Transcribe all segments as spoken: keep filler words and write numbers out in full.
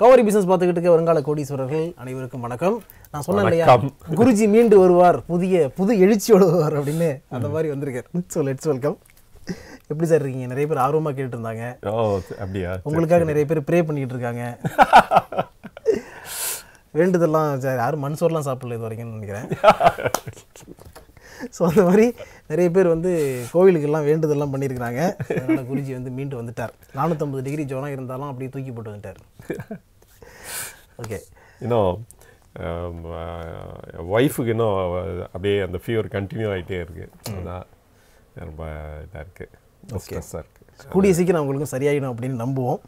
கவரி பிசினஸ் பார்த்துக்கிட்டு இருக்க வருங்கால கோடீஸ்வரர்கள் அனைவருக்கும் வணக்கம். நான் சொன்னேன் குருஜி மீண்டு வருவார், புதிய புது எழுச்சியோடு வருவார் அப்படின்னு, அந்த மாதிரி வந்திருக்காரு. So let's welcome. எப்படி சார் இருக்கீங்க? நிறைய பேர் ஆர்வமாக கேட்டுட்டு இருந்தாங்க. ஓ அப்படியா? உங்களுக்காக நிறைய பேர் ப்ரே பண்ணிக்கிட்டு இருக்காங்க. வேண்டுதெல்லாம் சார், யாரும் மன்சோர்லாம் சாப்பிடல இது வரைக்கும்னு நினைக்கிறேன். ஸோ அந்த மாதிரி நிறைய பேர் வந்து கோவிலுக்கெல்லாம் வேண்டுதெல்லாம் பண்ணியிருக்கிறாங்க. அதனால் குருஜி வந்து மீண்டு வந்துட்டார். நானூற்றம்பது டிகிரி ஜோனாக இருந்தாலும் அப்படியே தூக்கி போட்டு வந்துட்டார். ஓகே, இன்னும் ஒய்ஃபுக்கு இன்னும் அப்படியே அந்த ஃபீவர் கண்டினியூ ஆகிட்டே இருக்குது. அதான் ரொம்ப இதாக இருக்குது. ஓகே சார், கூடிய சீக்கிரம் அவங்களுக்கும் சரியாயிடும் அப்படின்னு நம்புவோம்.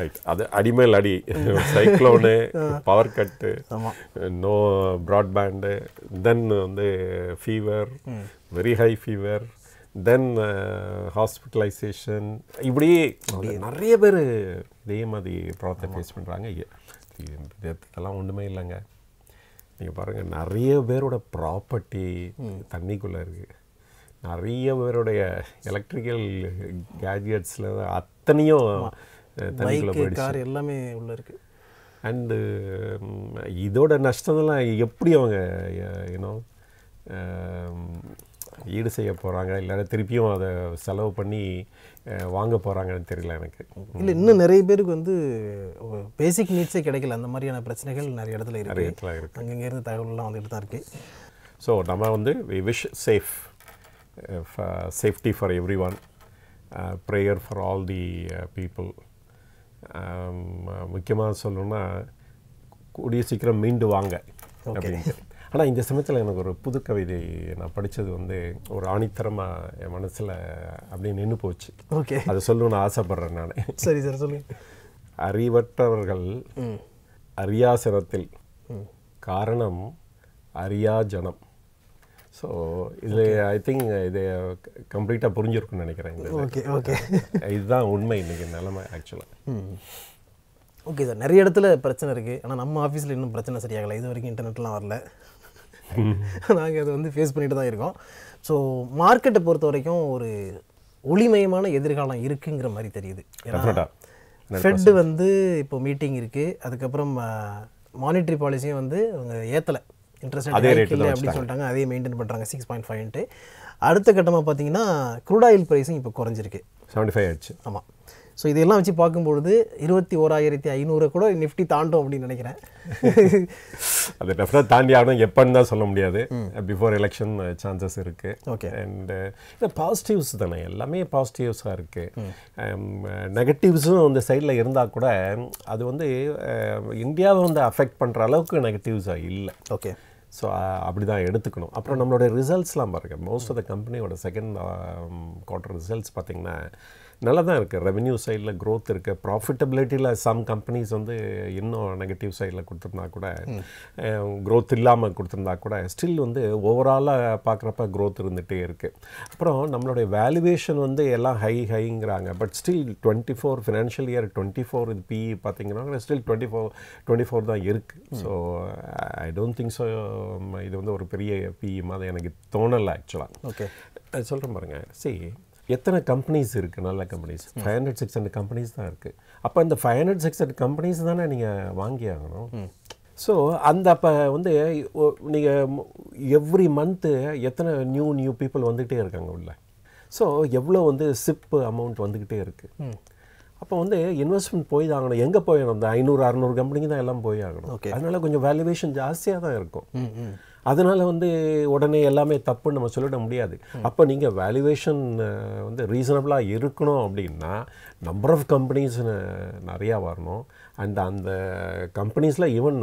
ரைட். அது அடிமேல் அடி, cyclone, power cut, no broadband, then வந்து fever, very high fever, then hospitalisation, இப்படி நிறைய பேர் இதே மாதிரி ப்ராப்ளத்தை ஃபேஸ் பண்ணுறாங்க. இதெல்லாம் ஒன்றுமே இல்லைங்க. நீங்கள் பாருங்கள், நிறைய பேரோட ப்ராப்பர்ட்டி தண்ணிக்குள்ளே இருக்குது, நிறைய பேருடைய எலக்ட்ரிக்கல் கேட்ஜெட்ஸில் அத்தனையும் கார் எல்லாமே உள்ள இருக்கு. அண்டு இதோட நஷ்டம்லாம் எப்படி அவங்க ஏன்னோ ஈடு செய்ய போகிறாங்க, இல்லைன்னா திருப்பியும் அதை செலவு பண்ணி வாங்க போகிறாங்கன்னு தெரியல எனக்கு. இல்லை, இன்னும் நிறைய பேருக்கு வந்து பேசிக் நீட்ஸே கிடைக்கல. அந்த மாதிரியான பிரச்சனைகள் நிறைய இடத்துல இருக்குது, நிறைய இடத்துல இருக்குது. அங்கங்கே இருந்து தகவல்லாம் வந்துட்டு தான் இருக்குது. ஸோ நம்ம வந்து we wish safe safety for everyone, prayer for all the people. முக்கியமாக சொல்லணும்னா கூடிய சீக்கிரம் மீண்டு வாங்க அப்படின்ட்டு. ஆனால் இந்த சமயத்தில் எனக்கு ஒரு புது கவிதை நான் படித்தது வந்து ஒரு ஆணித்தரமாக என் மனசில் அப்படி நின்று போச்சு. ஓகே, அதை சொல்லணும்னு ஆசைப்பட்றேன் நான். சரி சார், சொல்லுங்கள். அறிவற்றவர்கள் அரியாசனத்தில், காரணம் அரியாஜனம். ஸோ இதில் ஐ திங்க் இது கம்ப்ளீட்டாக புரிஞ்சிருக்குன்னு நினைக்கிறேன். ஓகே ஓகே, இதுதான் உண்மை இன்றைக்கி நிலமை ஆக்சுவலாக. ஓகே சார், நிறைய இடத்துல பிரச்சனை இருக்குது. ஆனால் நம்ம ஆஃபீஸில் இன்னும் பிரச்சனை சரியாகலை. இது வரைக்கும் இன்டர்நெட்லாம் வரல, நாங்கள் அதை வந்து ஃபேஸ் பண்ணிட்டு தான் இருக்கோம். ஸோ மார்க்கெட்டை பொறுத்த வரைக்கும் ஒரு ஒளிமயமான எதிர்காலம் இருக்குங்கிற மாதிரி தெரியுது. ஏன்னா ஃபெட்டு வந்து இப்போ மீட்டிங் இருக்குது, அதுக்கப்புறம் மானிட்டரி பாலிசியும் வந்து அவங்க ஏற்றலை, இன்ட்ரெஸ்ட் அதே ரேட் இல்லை அப்படின்னு சொல்லிட்டாங்க. அதே மெயின்டைன் பண்ணுறாங்க சிக்ஸ் பாயிண்ட் ஃபைவ்ன்ட்டு. அடுத்த கட்டமாக பார்த்தீங்கன்னா க்ரூட் ஆயில் ப்ரைஸும் இப்போ குறைஞ்சிருக்கு, செவன்ட்டி ஃபைவ் ஆயிடுச்சு. ஆமாம். ஸோ இதெல்லாம் வச்சு பார்க்கும்பொழுது இருபத்தி ஓராயிரத்தி ஐநூறு கூட நிஃப்டி தாண்டும் அப்படின்னு நினைக்கிறேன். அது டெஃபினட்டாக தாண்டி ஆகணும், எப்போன்னு தான் சொல்ல முடியாது. பிஃபோர் எலெக்ஷன் சான்சஸ் இருக்குது. ஓகே. அண்டு இல்லை, பாசிட்டிவ்ஸ் தானே, எல்லாமே பாசிட்டிவ்ஸாக இருக்குது. நெகட்டிவ்ஸும் அந்த சைடில் இருந்தால் கூட அது வந்து இந்தியாவை வந்து அஃபெக்ட் பண்ணுற அளவுக்கு நெகட்டிவ்ஸாக இல்லை. ஓகே. ஸோ அப்படி தான் எடுத்துக்கணும். அப்புறம் நம்மளோட ரிசல்ட்ஸ்லாம் பாருங்கள், மோஸ்ட் ஆஃப் த கம்பெனியோட செகண்ட் குவார்ட்டர் ரிசல்ட்ஸ் பார்த்திங்கன்னா நல்லா தான் இருக்குது. ரெவென்யூ சைடில் க்ரோத் இருக்குது, ப்ராஃபிட்டபிலிட்டியில் சம் கம்பெனிஸ் வந்து இன்னும் நெகட்டிவ் சைடில் கொடுத்துருந்தா கூட, க்ரோத் இல்லாமல் கொடுத்துருந்தா கூட, ஸ்டில் வந்து ஓவராலாக பார்க்குறப்ப க்ரோத் இருந்துகிட்டே இருக்குது. அப்புறம் நம்மளுடைய வேல்யூவேஷன் வந்து எல்லாம் ஹை ஹைங்கிறாங்க, but still twenty four financial year twenty four இது பி பார்த்திங்கன்னா still twenty four twenty four தான் இருக்குது. So I don't think so இது வந்து ஒரு பெரிய பி மாதிரி எனக்கு தோணலை ஆக்சுவலாக. ஓகே, அது சொல்கிறேன் பாருங்க. சரி, எத்தனை கம்பெனிஸ் இருக்குது, நல்ல companies five hundred six hundred companies தான் இருக்குது. அப்போ இந்த five hundred six hundred companies தானே நீங்கள் வாங்கி ஆகணும். ஸோ அந்த அப்போ வந்து நீங்கள் எவ்ரி மந்த்து எத்தனை நியூ நியூ பீப்புள் வந்துக்கிட்டே இருக்காங்க உள்ள. ஸோ எவ்வளோ வந்து சிப்பு அமௌண்ட் வந்துக்கிட்டே இருக்குது. அப்போ வந்து இன்வெஸ்ட்மெண்ட் போய் தான் ஆகணும். எங்கே போய் ஆகணும்? இந்த ஐநூறு அறநூறு கம்பெனிக்கு தான் எல்லாம் போய் ஆகணும். அதனால் கொஞ்சம் வேல்யூவேஷன் ஜாஸ்தியாக தான் இருக்கும். அதனால் வந்து உடனே எல்லாமே தப்புன்னு நம்ம சொல்லிட முடியாது. அப்போ நீங்கள் வேல்யூவேஷன் வந்து ரீசனபிளாக இருக்கணும் அப்படின்னா நம்பர் ஆஃப் கம்பெனிஸ் நிறையா வரணும். அண்ட் அந்த கம்பெனிஸில் ஈவன்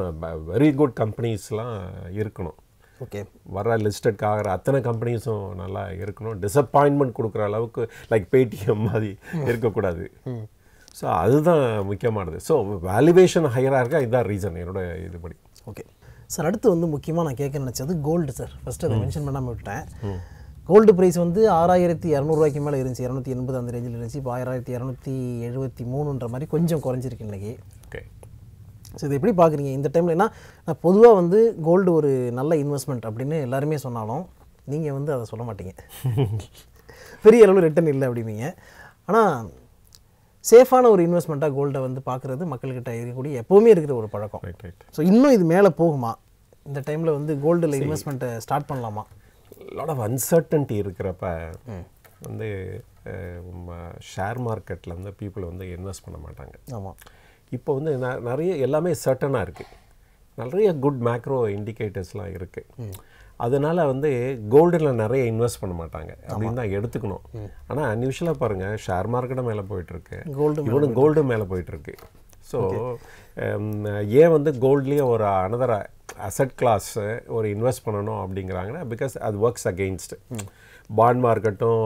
வெரி குட் கம்பெனிஸ்லாம் இருக்கணும். ஓகே, வர லிஸ்டட் ஆகிற அத்தனை கம்பெனிஸும் நல்லா இருக்கணும். டிஸப்பாயின்மெண்ட் கொடுக்குற அளவுக்கு லைக் பேடிஎம் மாதிரி இருக்கக்கூடாது. ஸோ அதுதான் முக்கியமானது. ஸோ வேல்யூவேஷன் ஹையராக இருக்கா, இதுதான் ரீசன் என்னோட இதுபடி. ஓகே சார், அடுத்து வந்து முக்கியமாக நான் கேட்க நினச்சது கோல்டு சார். ஃபஸ்ட்டு அதை மென்ஷன் பண்ணாமல் விட்டேன். கோல்டு ப்ரைஸ் வந்து ஆறாயிரத்தி இரநூறுவாய்க்கு மேலே இருந்துச்சு, இரநூத்தி எண்பது அந்த ரேஞ்சில் இருந்துச்சு. இப்போ ஆயிரத்தி இரநூத்தி எழுபத்தி மூணுன்ற மாதிரி கொஞ்சம் குறைஞ்சிருக்கு இன்றைக்கி. ஓகே, ஸோ இது எப்படி பார்க்குறீங்க இந்த டைமில்? ஏன்னா நான் பொதுவாக வந்து கோல்டு ஒரு நல்ல இன்வெஸ்ட்மெண்ட் அப்படின்னு எல்லாருமே சொன்னாலும் நீங்கள் வந்து அதை சொல்ல மாட்டீங்க, பெரிய அளவில் ரிட்டர்ன் இல்லை அப்படின்னீங்க. ஆனால் சேஃபான ஒரு இன்வெஸ்ட்மென்ட்டா கோல்ட வந்து பார்க்கிறது மக்கள்கிட்ட இருக்கக்கூடிய எப்பவுமே இருக்கிற ஒரு பழக்கம். சோ இன்னும் இது மேல போகுமா? இந்த டைம்ல வந்து கோல்டுல இன்வெஸ்ட்மென்ட் ஸ்டார்ட் பண்ணலாமா? லாட் ஆஃப் அன்சர்டனிட்டி இருக்கறப்ப வந்து ஷேர் மார்க்கெட்ல வந்து people வந்து இன்வெஸ்ட் பண்ண மாட்டாங்க. ஆமா. இப்போ வந்து நிறைய எல்லாமே சர்ட்டனா இருக்கு. நிறைய குட் மேக்ரோ இண்டிகேட்டர்ஸ்லாம் இருக்கு. அதனால வந்து கோல்டில் நிறைய இன்வெஸ்ட் பண்ண மாட்டாங்க அப்படின்னு தான் எடுத்துக்கணும். ஆனால் அன்யூஷுவலாக பாருங்கள், ஷேர் மார்க்கெட்டும் மேலே போயிட்டுருக்கு, இவனும் கோல்டு மேலே போயிட்டுருக்கு. ஸோ ஏன் வந்து கோல்ட்லேயே ஒரு அனதர் அசட் கிளாஸ் ஒரு இன்வெஸ்ட் பண்ணணும் அப்படிங்கிறாங்கன்னா, பிகாஸ் அது ஒர்க்ஸ் அகெயின்ஸ்ட். பாண்ட் மார்க்கெட்டும்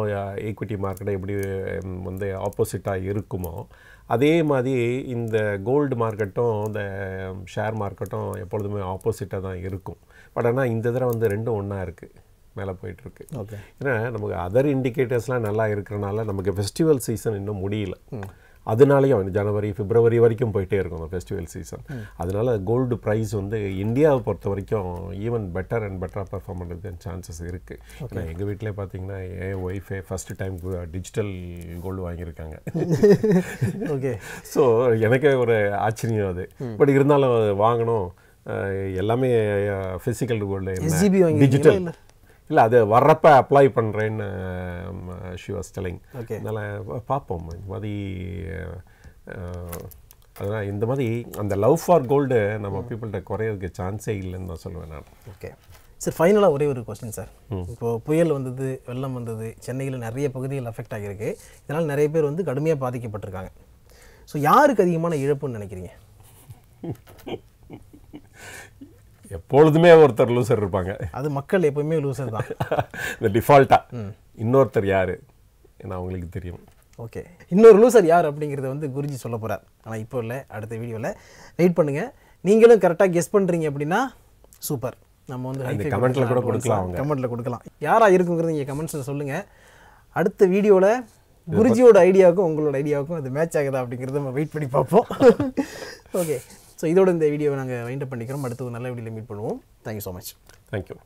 ஈக்விட்டி மார்க்கெட்டும் எப்படி வந்து ஆப்போசிட்டாக இருக்குமோ அதே மாதிரி இந்த கோல்டு மார்க்கெட்டும் இந்த ஷேர் மார்க்கெட்டும் எப்பொழுதுமே ஆப்போசிட்டாக தான் இருக்கும். பட் ஆனால் இந்த தடவை வந்து ரெண்டும் ஒன்றா இருக்குது, மேலே போயிட்டுருக்கு. ஓகே, ஏன்னா நமக்கு அதர் இண்டிகேட்டர்ஸ்லாம் நல்லா இருக்கிறனால நமக்கு ஃபெஸ்டிவல் சீசன் இன்னும் முடியல. அதனாலேயும் ஜனவரி பிப்ரவரி வரைக்கும் போயிட்டே இருக்கும் அந்த ஃபெஸ்டிவல் சீசன். அதனால கோல்டு ப்ரைஸ் வந்து இந்தியாவை பொறுத்த வரைக்கும் ஈவன் பெட்டர் அண்ட் பெட்டராக பெர்ஃபார்ம் பண்ணுறதுக்கு சான்சஸ் இருக்குது. ஏன்னா எங்கள் வீட்டிலே பார்த்தீங்கன்னா என் ஒய்ஃபே ஃபஸ்ட்டு டைம் டிஜிட்டல் கோல்டு வாங்கியிருக்காங்க. ஓகே, ஸோ எனக்கே ஒரு ஆச்சரியம் அது. பட் இருந்தாலும் வாங்கணும், எல்லாமே ஃபிசிக்கல் கோல்டு டிஜிட்டல் இல்லை, அது வர்றப்ப அப்ளை பண்ணுறேன்னு ஷி வாஸ் டெல்லிங். அதனால் பார்ப்போம் இந்த மாதிரி. அதனால் இந்த மாதிரி அந்த லவ் ஃபார் கோல்டு நம்ம பீப்புள்கிட்ட குறையிறதுக்கு சான்ஸே இல்லைன்னு நான் சொல்லுவேன் நான். ஓகே சார், ஃபைனலாக ஒரே ஒரு கொஸ்டின் சார். இப்போது புயல் வந்தது, வெள்ளம் வந்தது, சென்னையில் நிறைய பகுதிகள் அஃபெக்ட் ஆகியிருக்கு. இதனால் நிறைய பேர் வந்து கடுமையாக பாதிக்கப்பட்டிருக்காங்க. ஸோ யாருக்கு அதிகமான இழப்புன்னு நினைக்கிறீங்க? எப்பொழுதுமே ஒருத்தர் லூசர் இருப்பாங்க, அது மக்கள் எப்பவுமே லூசர் தான். இந்த டிஃபால்ட்டாக இன்னொருத்தர் யார் ஏன்னா அவங்களுக்கு தெரியும். ஓகே, இன்னொரு லூசர் யார் அப்படிங்கிறத வந்து குருஜி சொல்ல போகிறார். ஆனால் இப்போ இல்லை, அடுத்த வீடியோவில் வெயிட் பண்ணுங்கள். நீங்களும் கரெக்டாக கெஸ் பண்ணுறீங்க அப்படின்னா சூப்பர். நம்ம வந்து கமெண்ட்டில் கூட கொடுக்கலாம், கமெண்ட்டில் கொடுக்கலாம். யாராக இருக்குங்கிறது நீங்கள் கமெண்ட்ஸில் சொல்லுங்கள். அடுத்த வீடியோவில் குருஜியோட ஐடியாவுக்கும் உங்களோட ஐடியாவுக்கும் அது மேட்ச் ஆகுதா அப்படிங்கிறத நம்ம வெயிட் பண்ணி பார்ப்போம். ஓகே, ஸோ இதோட இந்த வீடியோவை நாங்கள் வைண்ட் அப் பண்ணிக்கிறோம். அடுத்து ஒரு நல்ல வீடியோவில் மீட் பண்ணுவோம். Thank you so much. தேங்க்யூ.